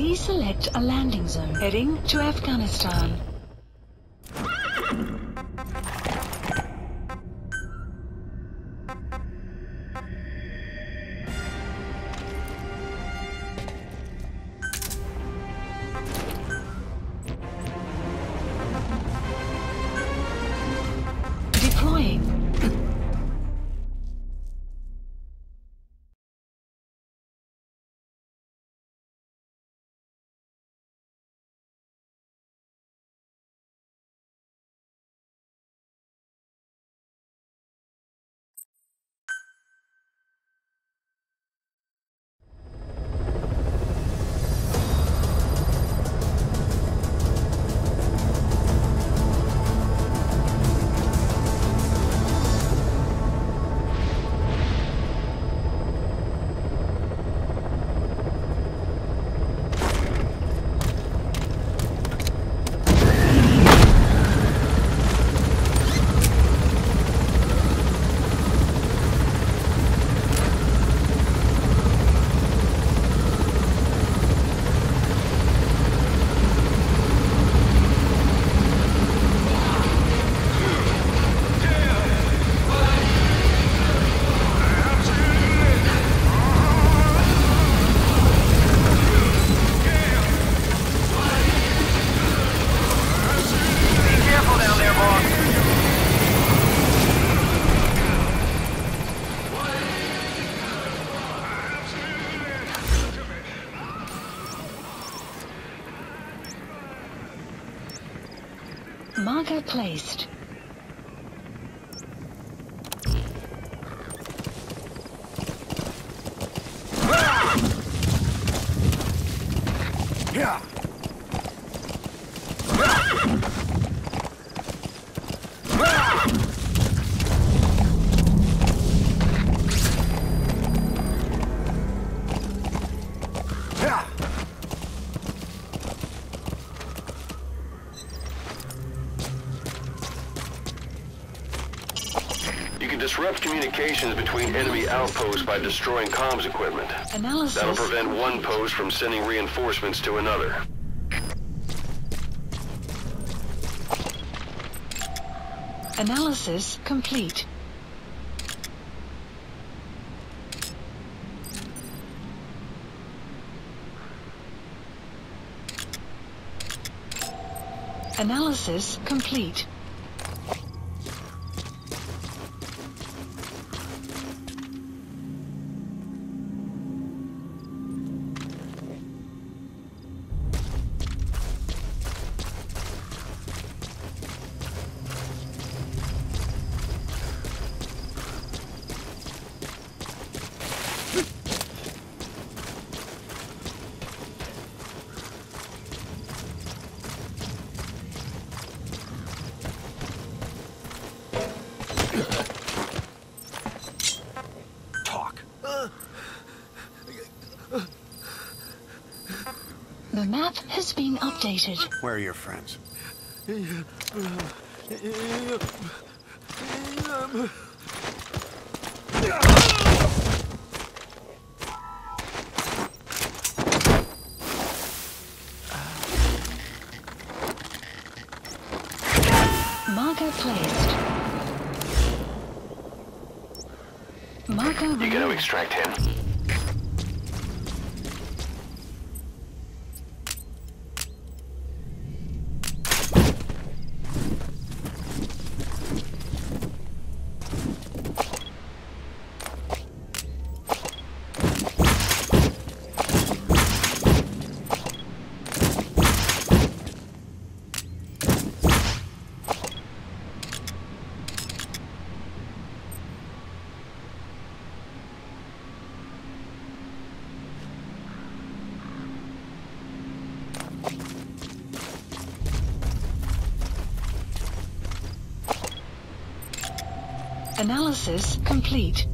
Please select a landing zone heading to Afghanistan. Marker placed. Disrupt communications between enemy outposts by destroying comms equipment. Analysis. That'll prevent one post from sending reinforcements to another. Analysis complete. Analysis complete. The map has been updated. Where are your friends? Marker placed. Marker. You're gonna extract him. Analysis complete.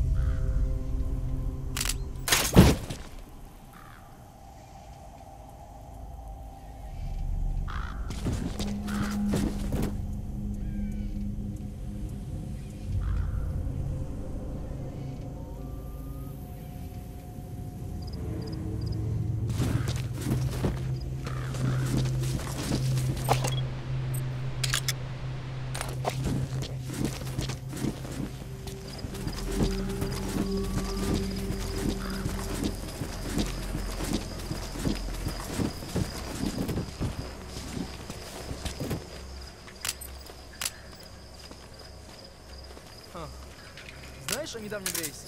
знаешь о недавнем рейсе?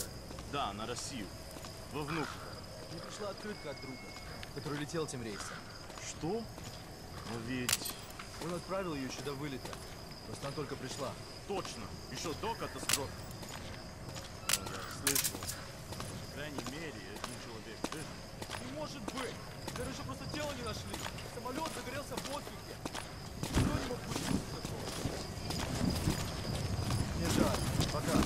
Да, на Россию. Во Внуково. Мне пришла открытка от друга, который летел тем рейсом. Что? Но ведь... Он отправил ее еще до вылета. Просто она только пришла. Точно. Еще до катастрофы. Я слышал. По крайней мере, один человек. Не может быть. Короче, просто тело не нашли. Самолет загорелся в воздухе. Никто не мог пустить такого. Не жаль. Пока. Пока.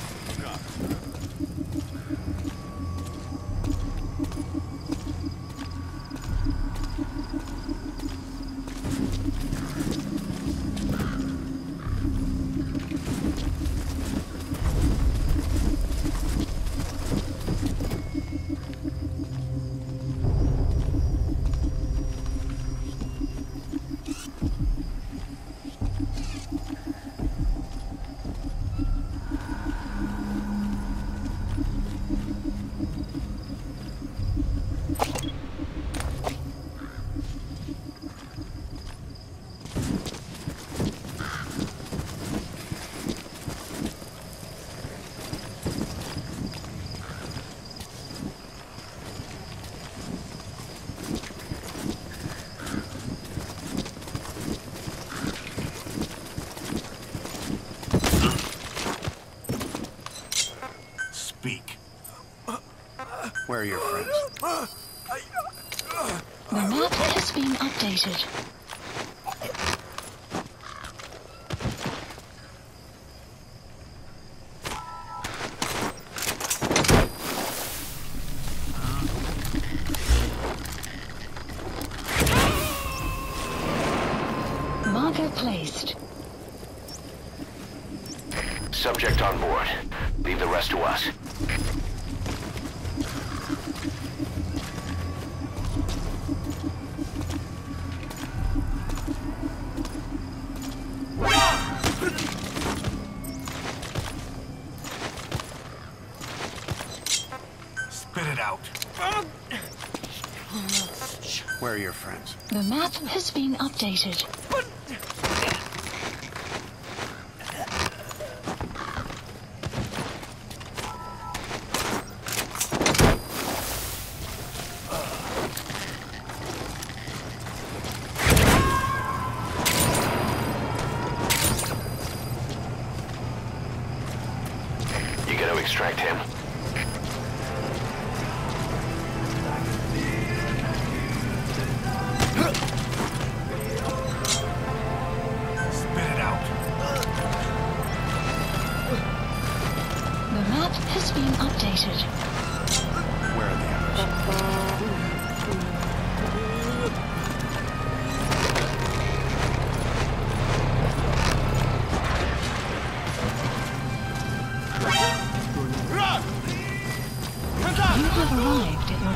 Where are your friends? The map has been updated. Marker placed. Subject on board. Leave the rest to us. Where are your friends? The map has been updated. You gotta extract him.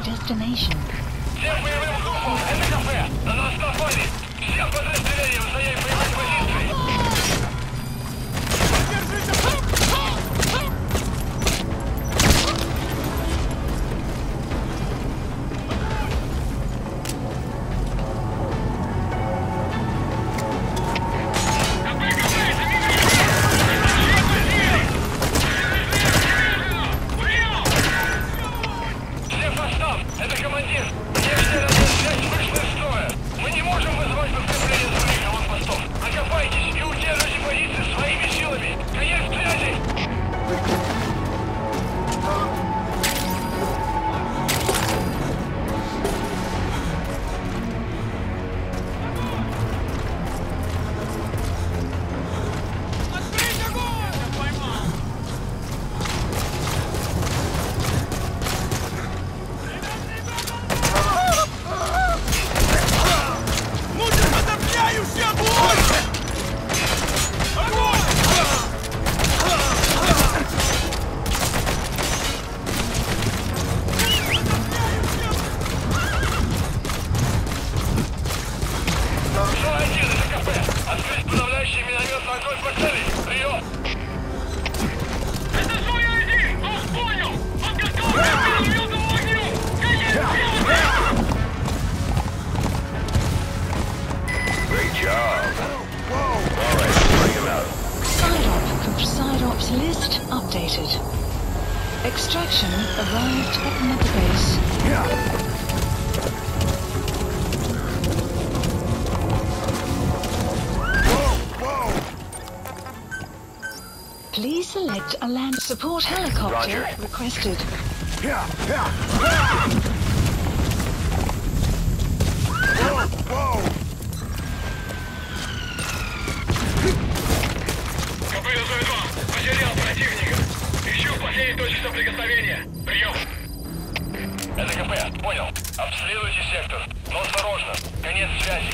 Destination. Всех боевым группам! Это кафе! На нас напали! Всем подразделениям занять боевых позиций! List updated. Extraction arrived at Mother Base. Yeah. Please select a land support helicopter requested. Какой-то Зу-2 потерял противника. Ищу последние точки соприкосновения. Прием. ЛКП, понял. Обследуйте сектор, но осторожно. Конец связи.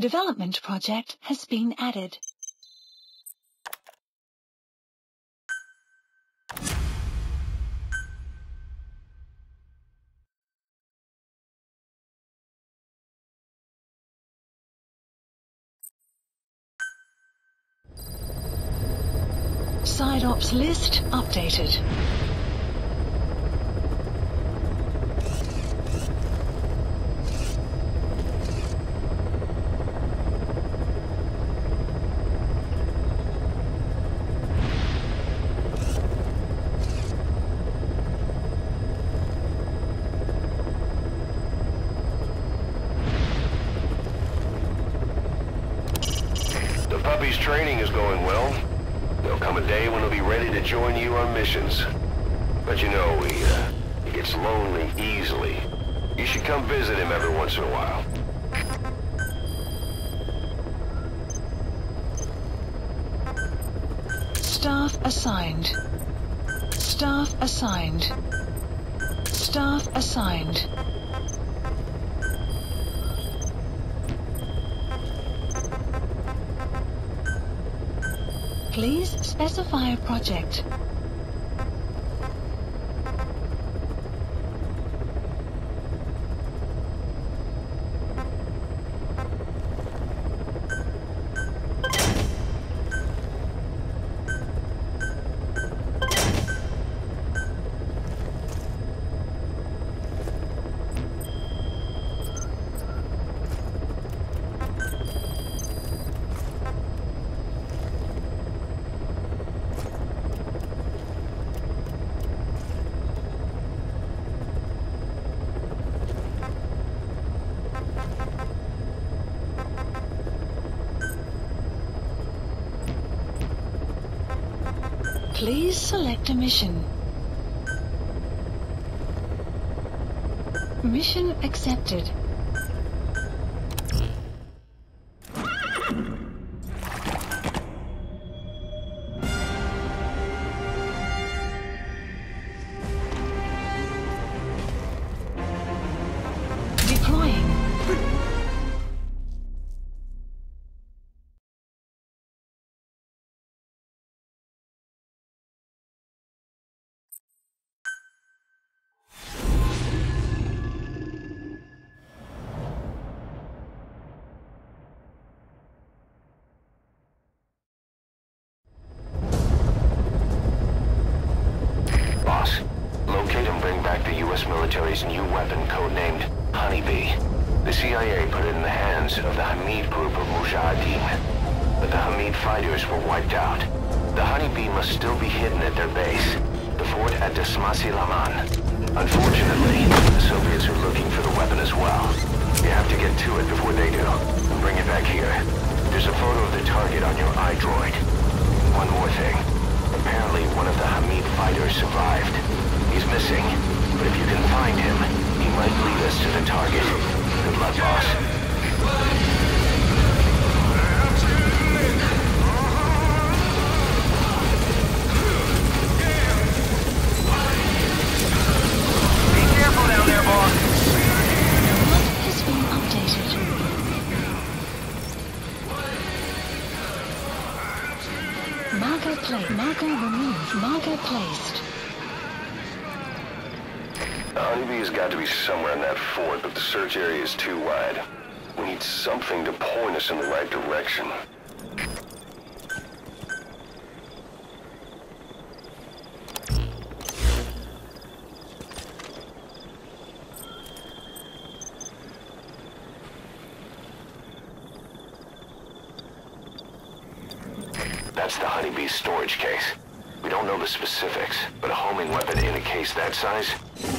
Development project has been added. Side ops list updated. Training is going well. There'll come a day when they'll be ready to join you on missions. But you know, he gets lonely easily. You should come visit him every once in a while. Staff assigned. Staff assigned. Staff assigned. Please specify a project. Please select a mission. Mission accepted. Military's new weapon, codenamed Honeybee. The CIA put it in the hands of the Hamid group of Mujahideen, but the Hamid fighters were wiped out. The Honeybee must still be hidden at their base, the fort at Dasmasi Laman. Unfortunately, the Soviets are looking for the weapon as well. You have to get to it before they do, and bring it back here. There's a photo of the target on your iDroid. One more thing. Apparently, one of the Hamid fighters survived. He's missing, but if you can find him, he might lead us to the target. Good luck, boss. Marker removed. Marker placed. The Honeybee has got to be somewhere in that fort, but the search area is too wide. We need something to point us in the right direction. That's the Honeybee's storage case. We don't know the specifics, but a homing weapon in a case that size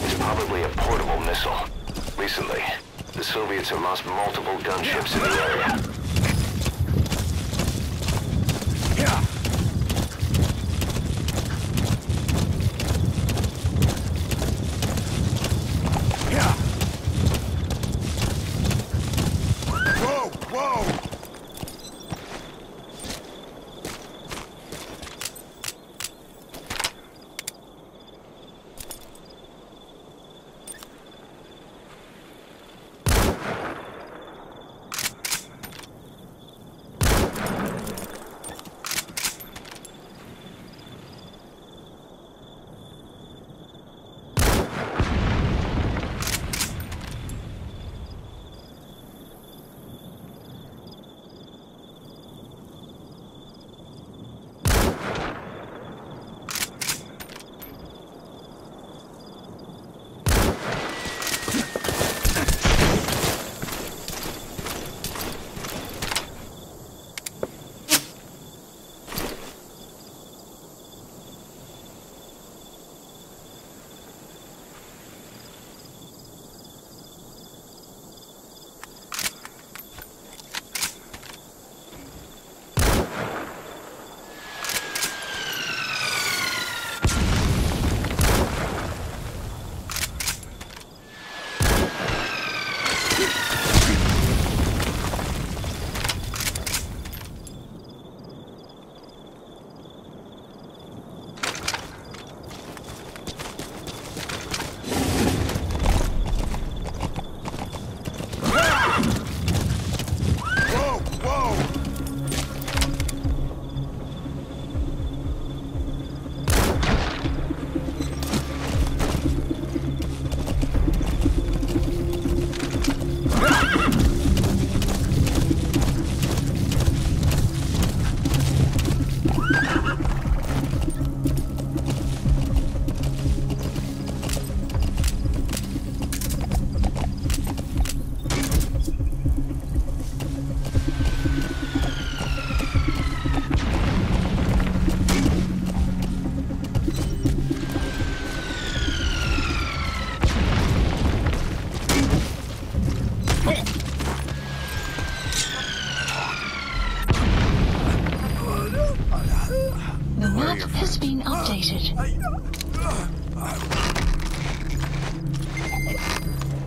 is probably a portable missile. Recently, the Soviets have lost multiple gunships in the area.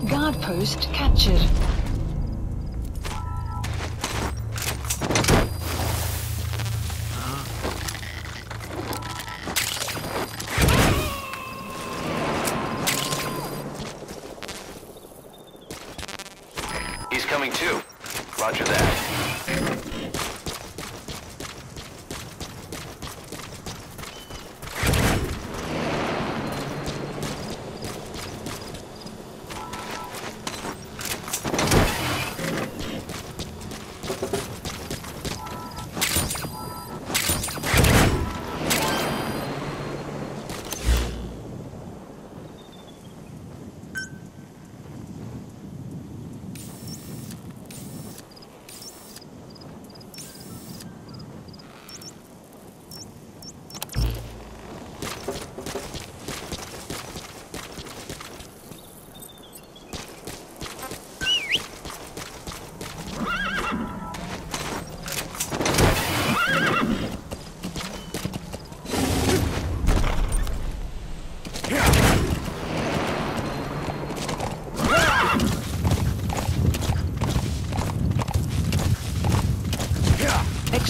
Guard post captured. He's coming too. Roger that.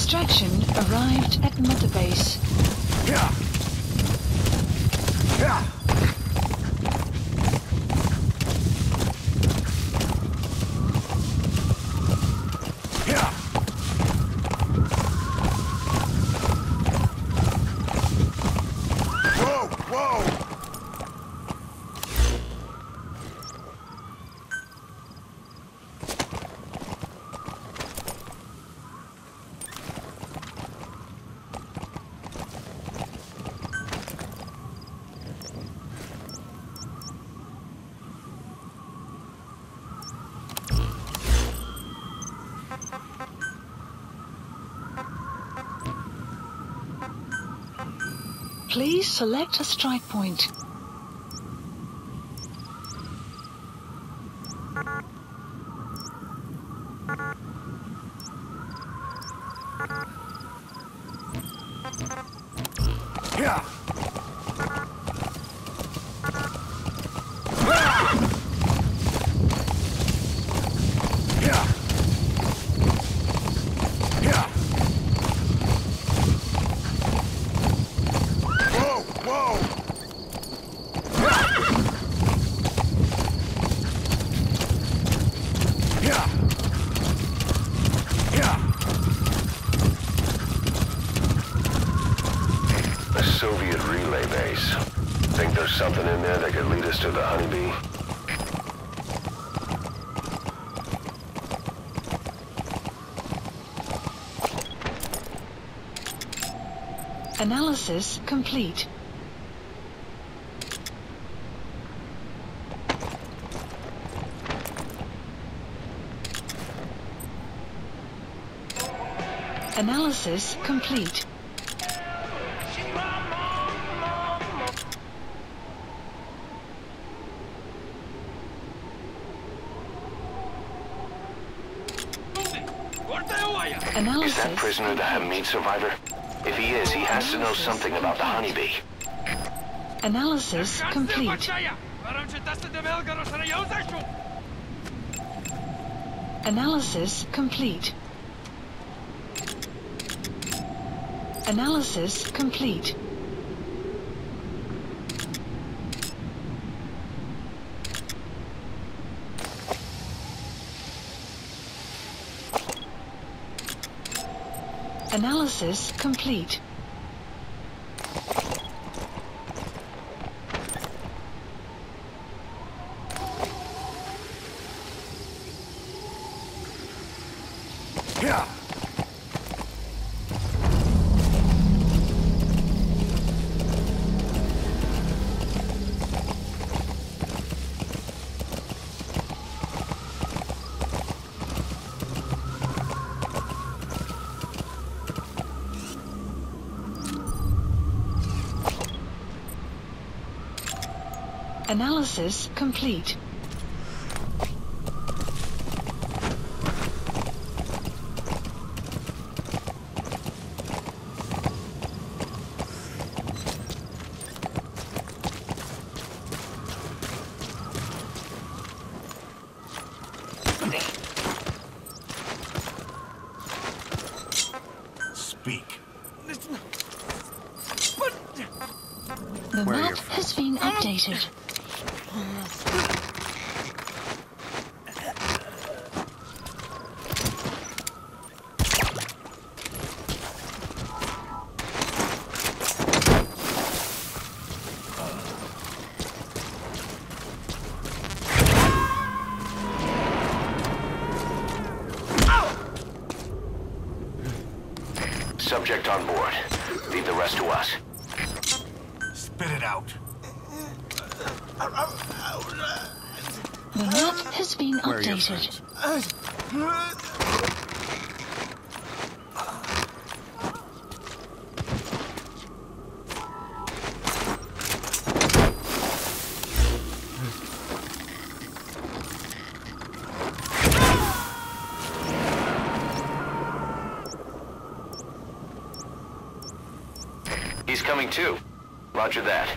extraction arrived at Mother Base. Please select a strike point. Something in there that could lead us to the Honeybee. Analysis complete. Analysis complete. Is that prisoner the Hamid survivor? If he is, he has to know something about the Honeybee. Analysis complete. Analysis complete. Analysis complete. Analysis complete. Analysis complete. Speak. The map has been updated. Subject on board. Leave the rest to us. Spit it out. The map has been updated. He's coming too. Roger that.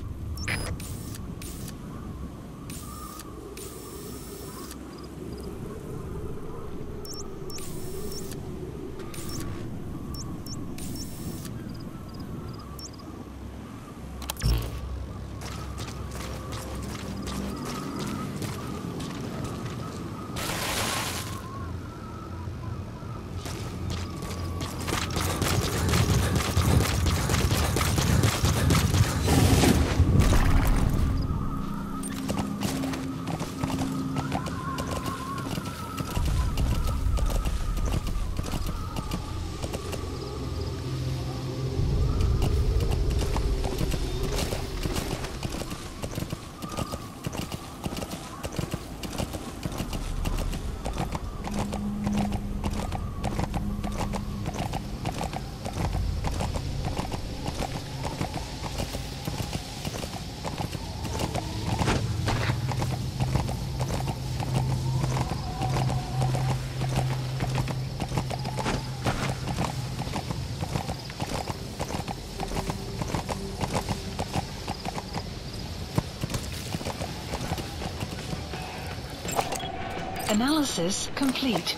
Analysis complete.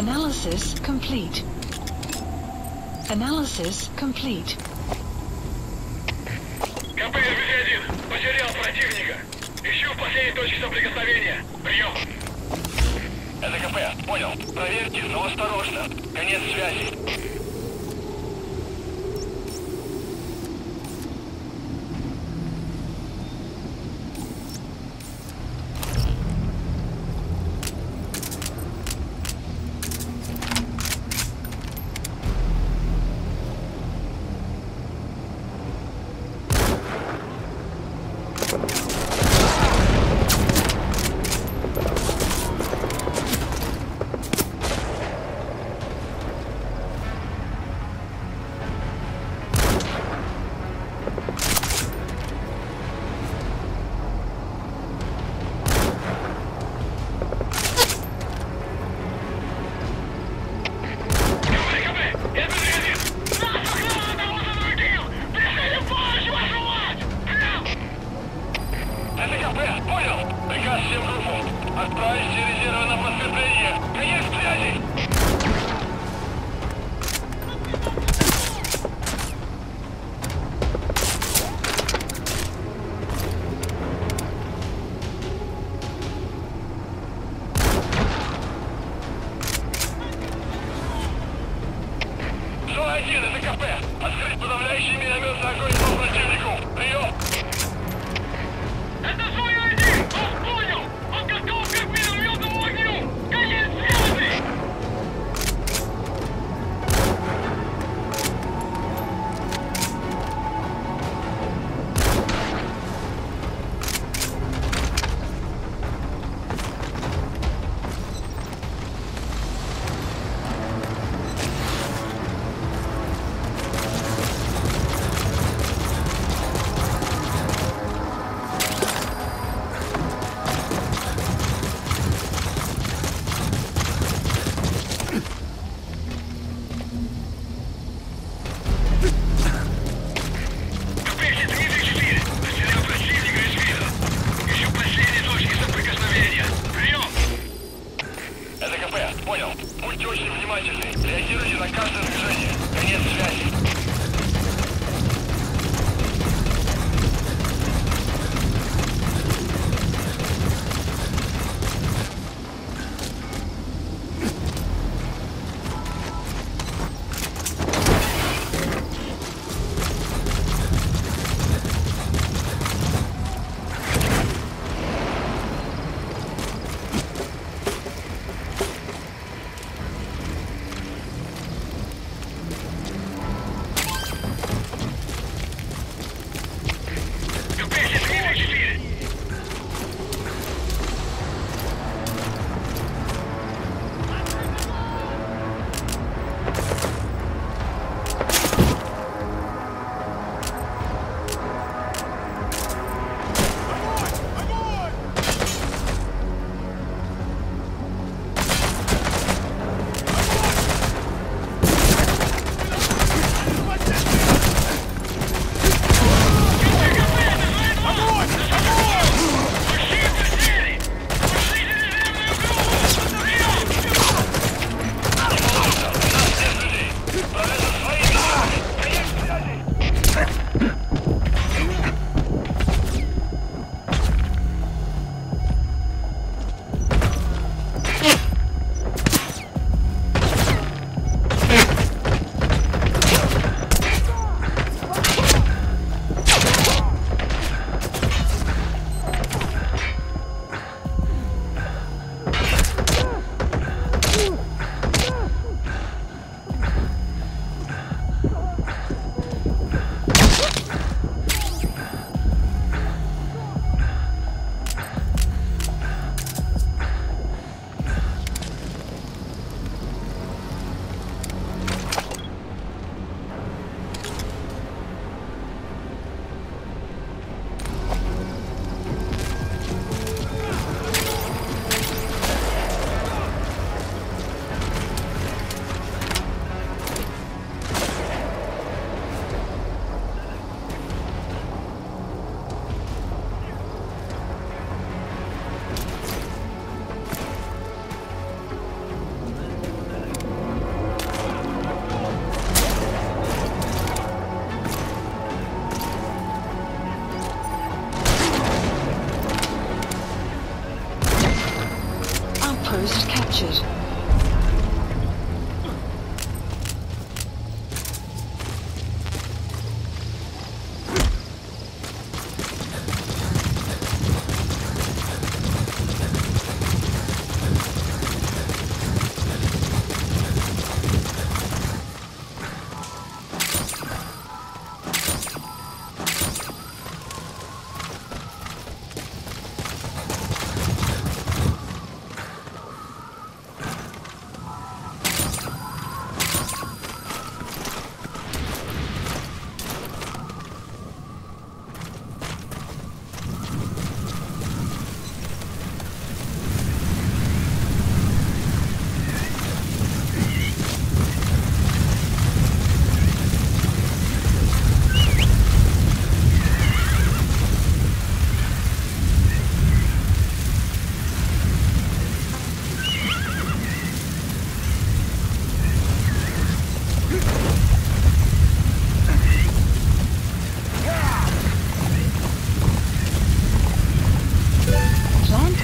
Analysis complete. Analysis complete. КП СБ-1 потерял противника. Ищу последние точки соприкосновения. Прием. Это КП. Понял. Проверьте, но осторожно. Конец связи.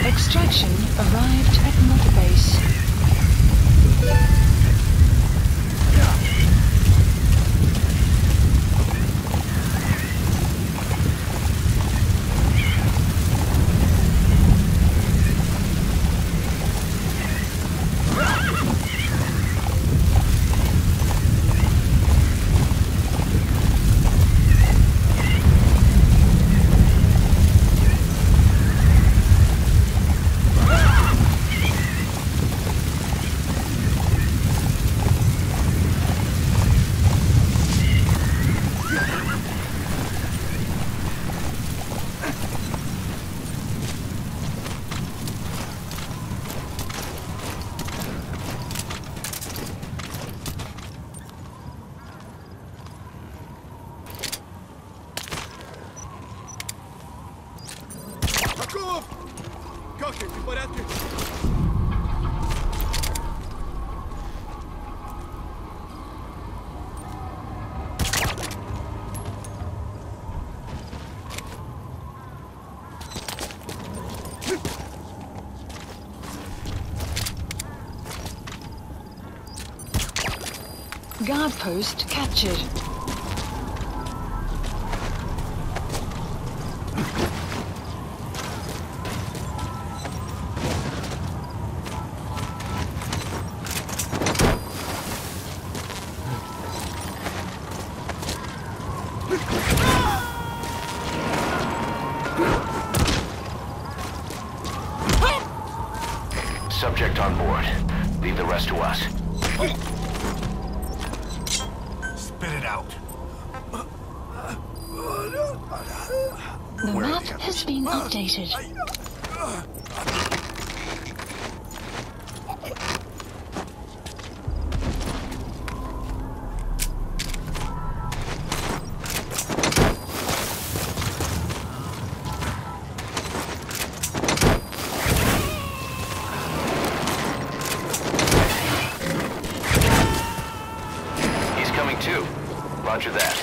Extraction arrived at Mother Base. Guard post captured. Subject on board. Leave the rest to us. The map has been updated. He's coming too. Roger that.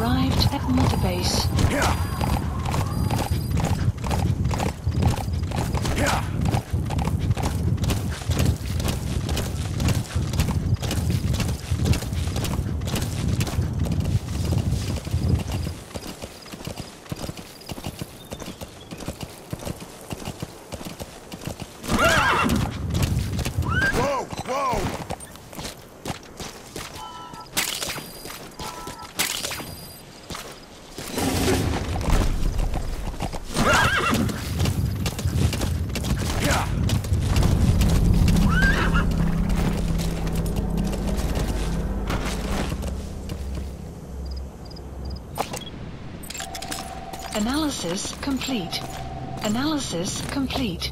arrived at Mother Base. Analysis complete. Analysis complete.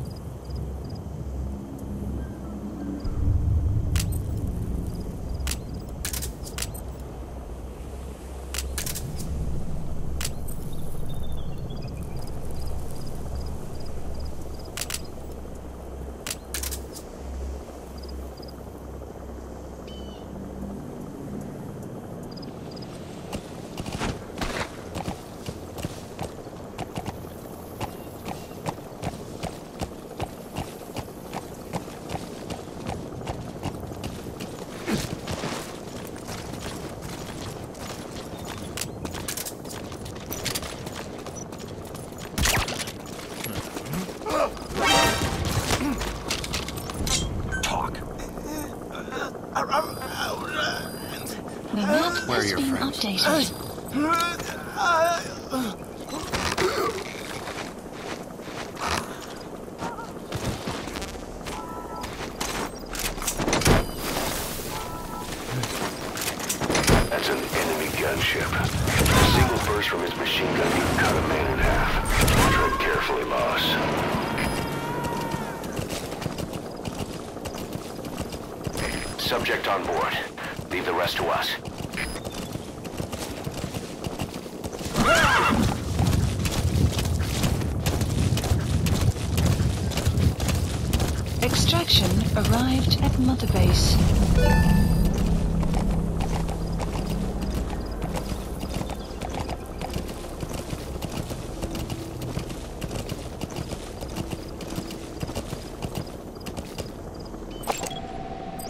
Updated. That's an enemy gunship. A single burst from his machine gun can cut a man in half. Tread carefully, boss. Subject on board. Leave the rest to us. Extraction arrived at Mother Base.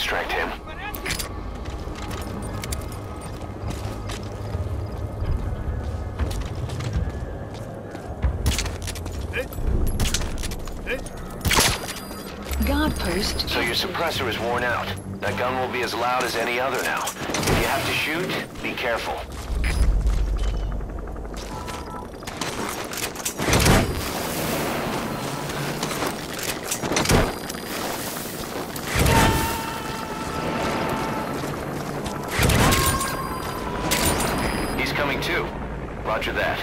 Extract him. Guard post. So your suppressor is worn out. That gun will be as loud as any other now. If you have to shoot, be careful. Roger that.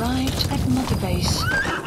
arrived at Mother Base.